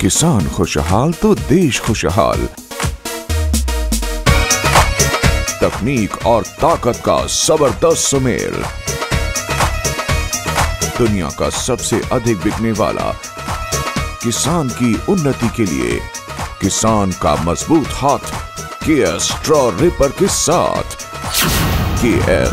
किसान खुशहाल तो देश खुशहाल। तकनीक और ताकत का जबरदस्त सुमेल। दुनिया का सबसे अधिक बिकने वाला, किसान की उन्नति के लिए किसान का मजबूत हाथ केएस स्ट्रॉ रिपर के साथ। केएस